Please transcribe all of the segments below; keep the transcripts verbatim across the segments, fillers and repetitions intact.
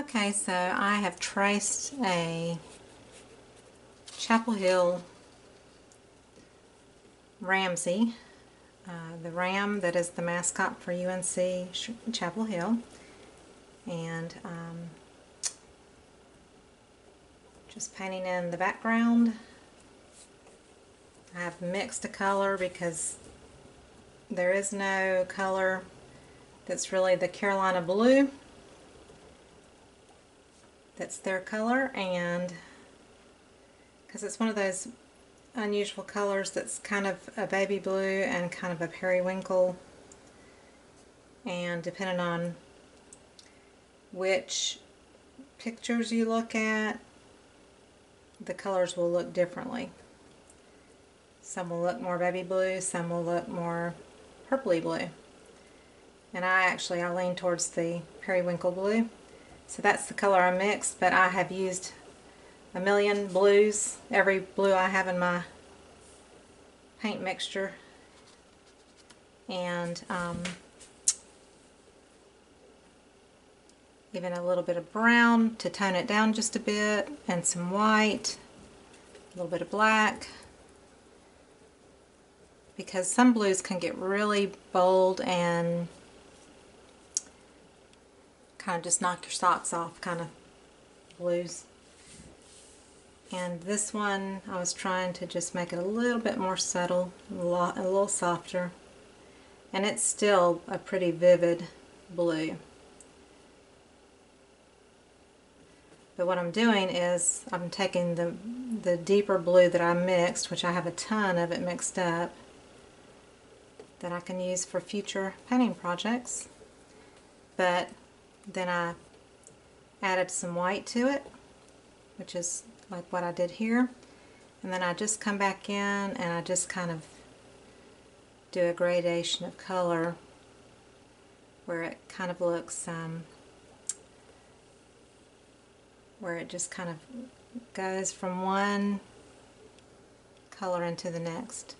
Okay, so I have traced a Chapel Hill Ramsey, uh, the ram that is the mascot for U N C Chapel Hill, and um, just painting in the background. I have mixed a color because there is no color that's really the Carolina Blue. That's their color, and because it's one of those unusual colors that's kind of a baby blue and kind of a periwinkle, and depending on which pictures you look at, the colors will look differently. Some will look more baby blue, some will look more purpley blue, and I actually I lean towards the periwinkle blue. So that's the color I mixed, but I have used a million blues, every blue I have in my paint mixture, and um, even a little bit of brown to tone it down just a bit, and some white, a little bit of black, because some blues can get really bold and kind of just knock your socks off kind of blues. And this one, I was trying to just make it a little bit more subtle, a little softer, and it's still a pretty vivid blue. But what I'm doing is I'm taking the, the deeper blue that I mixed, which I have a ton of it mixed up, that I can use for future painting projects. But then I added some white to it, which is like what I did here, and then I just come back in and I just kind of do a gradation of color where it kind of looks, um, where it just kind of goes from one color into the next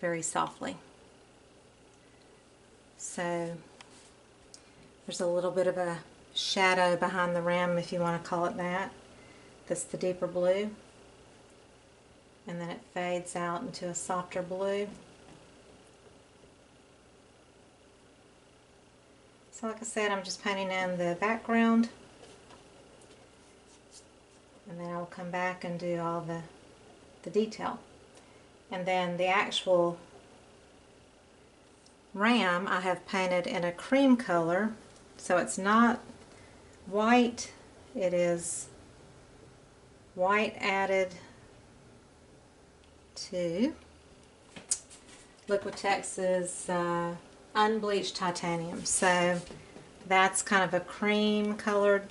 very softly. So there's a little bit of a shadow behind the rim, if you want to call it that. That's the deeper blue, and then it fades out into a softer blue. So like I said, I'm just painting in the background, and then I'll come back and do all the, the detail. And then the actual ram I have painted in a cream color, so it's not white, it is white added to Liquitex's uh, unbleached titanium. So that's kind of a cream colored,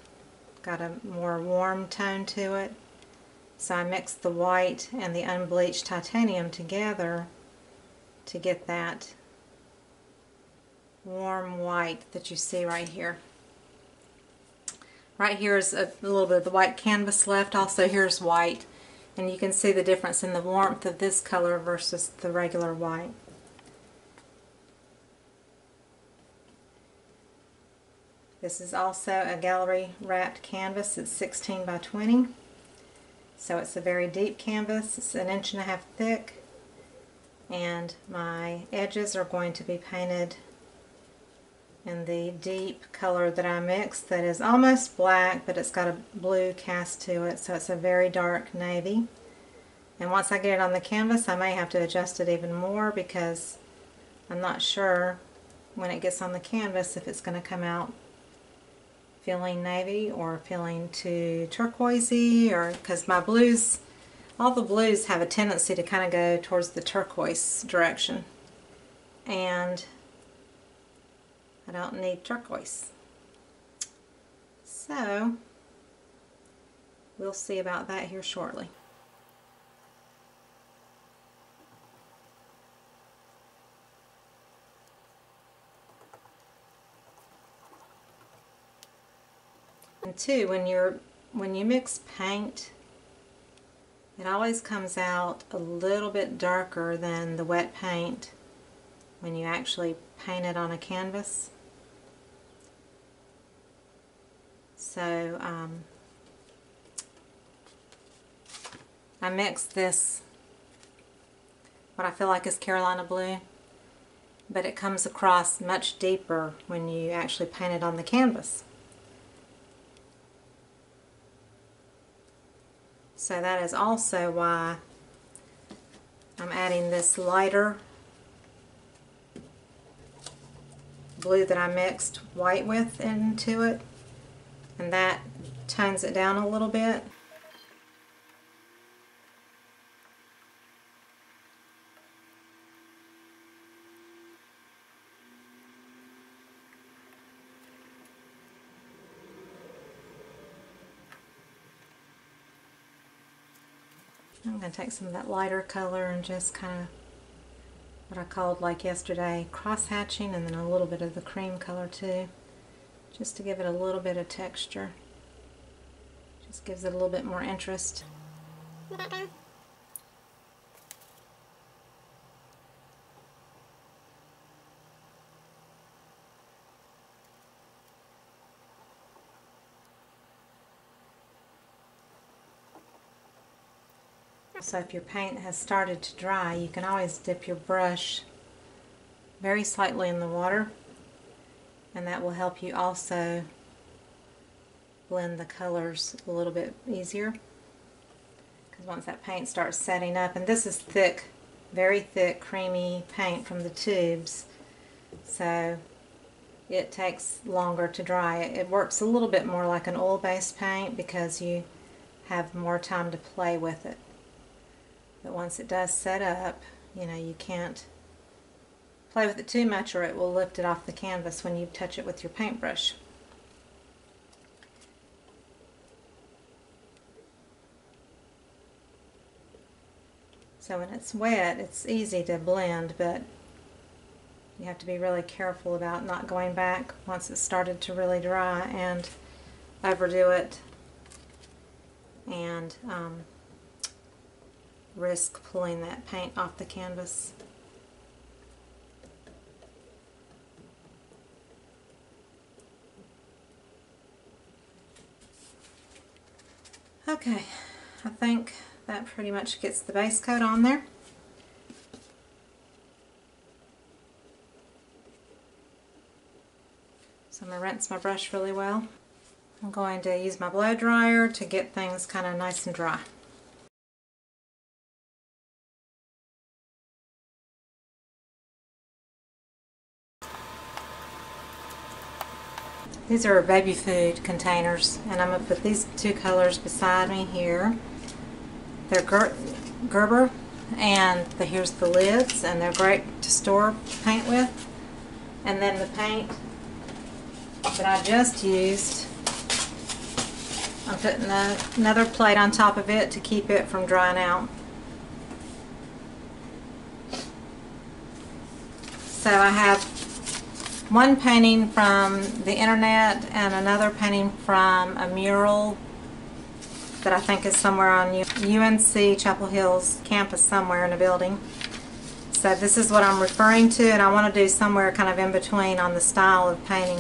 got a more warm tone to it. So I mixed the white and the unbleached titanium together to get that warm white that you see right here. Right here is a little bit of the white canvas left. Also here's white, and you can see the difference in the warmth of this color versus the regular white. This is also a gallery wrapped canvas. It's sixteen by twenty, so it's a very deep canvas. It's an inch and a half thick, and my edges are going to be painted in the deep color that I mixed, that is almost black, but it's got a blue cast to it, so it's a very dark navy. And once I get it on the canvas, I may have to adjust it even more, because I'm not sure when it gets on the canvas if it's going to come out feeling navy or feeling too turquoisey, or because my blues, all the blues have a tendency to kind of go towards the turquoise direction, and I don't need turquoise. So we'll see about that here shortly. And two, when you're when you mix paint, it always comes out a little bit darker than the wet paint when you actually paint it on a canvas. So um, I mixed this, what I feel like is Carolina Blue, but it comes across much deeper when you actually paint it on the canvas. So that is also why I'm adding this lighter blue that I mixed white with into it, and that tones it down a little bit. I'm going to take some of that lighter color and just kind of what I called like yesterday cross-hatching, and then a little bit of the cream color too, just to give it a little bit of texture. Just gives it a little bit more interest. So if your paint has started to dry, you can always dip your brush very slightly in the water, and that will help you also blend the colors a little bit easier, because once that paint starts setting up, and this is thick, very thick, creamy paint from the tubes, so it takes longer to dry. It works a little bit more like an oil-based paint because you have more time to play with it. But once it does set up, you know, you can't play with it too much or it will lift it off the canvas when you touch it with your paintbrush. So when it's wet, it's easy to blend, but you have to be really careful about not going back once it's started to really dry and overdo it and um, risk pulling that paint off the canvas. Okay, I think that pretty much gets the base coat on there. So I'm going to rinse my brush really well. I'm going to use my blow dryer to get things kind of nice and dry. These are baby food containers, and I'm going to put these two colors beside me here. They're Ger Gerber, and the, here's the lids, and they're great to store paint with. And then the paint that I just used, I'm putting a, another plate on top of it to keep it from drying out. So I have one painting from the internet and another painting from a mural that I think is somewhere on U N C Chapel Hill's campus somewhere in a building. So this is what I'm referring to, and I want to do somewhere kind of in between on the style of painting.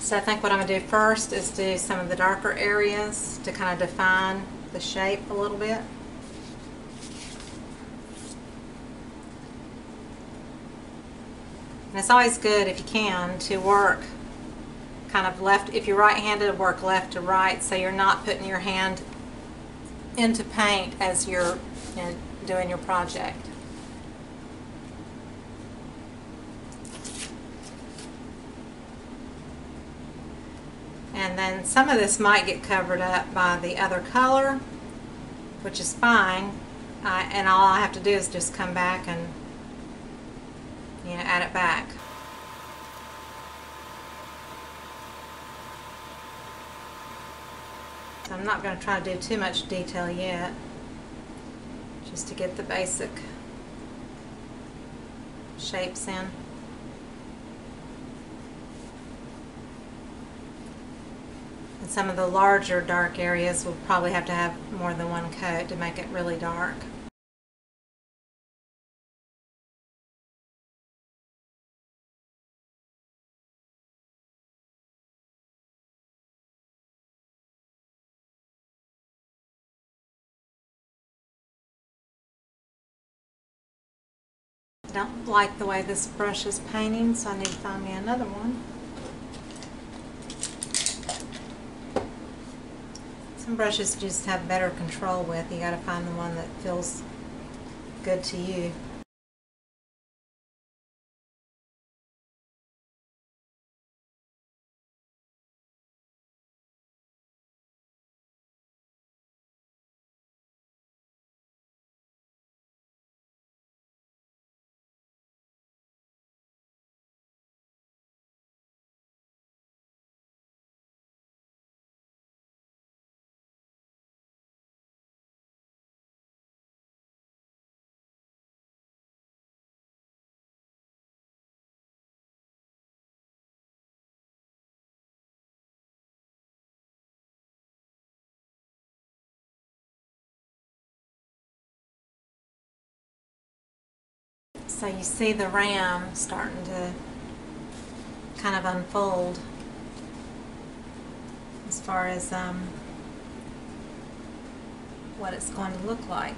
So I think what I'm going to do first is do some of the darker areas to kind of define the shape a little bit. And it's always good, if you can, to work kind of left, if you're right-handed, work left to right, so you're not putting your hand into paint as you're you know, doing your project. And then some of this might get covered up by the other color, which is fine, uh, and all I have to do is just come back and you know, add it back. So I'm not going to try to do too much detail yet, just to get the basic shapes in. And some of the larger dark areas will probably have to have more than one coat to make it really dark. I don't like the way this brush is painting, so I need to find me another one. Some brushes just have better control with. You gotta find the one that feels good to you. So you see the ram starting to kind of unfold as far as um, what it's going to look like.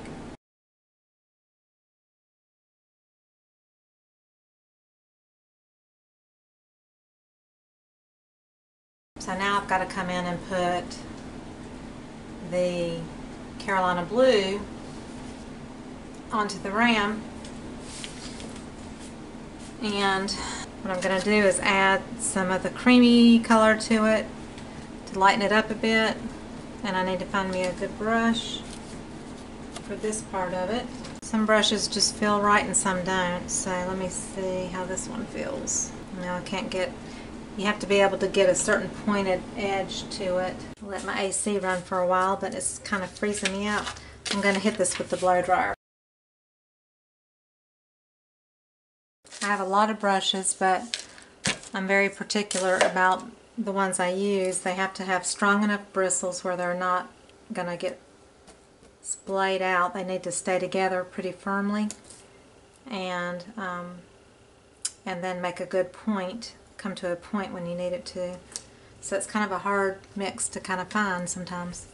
So now I've got to come in and put the Carolina Blue onto the ram. And what I'm going to do is add some of the creamy color to it to lighten it up a bit. And I need to find me a good brush for this part of it. Some brushes just feel right and some don't. So let me see how this one feels. Now I can't get, you have to be able to get a certain pointed edge to it. I'll let my A C run for a while, but it's kind of freezing me out. I'm going to hit this with the blow dryer. I have a lot of brushes, but I'm very particular about the ones I use. They have to have strong enough bristles where they're not going to get splayed out. They need to stay together pretty firmly and, um, and then make a good point, come to a point when you need it to. So it's kind of a hard mix to kind of find sometimes.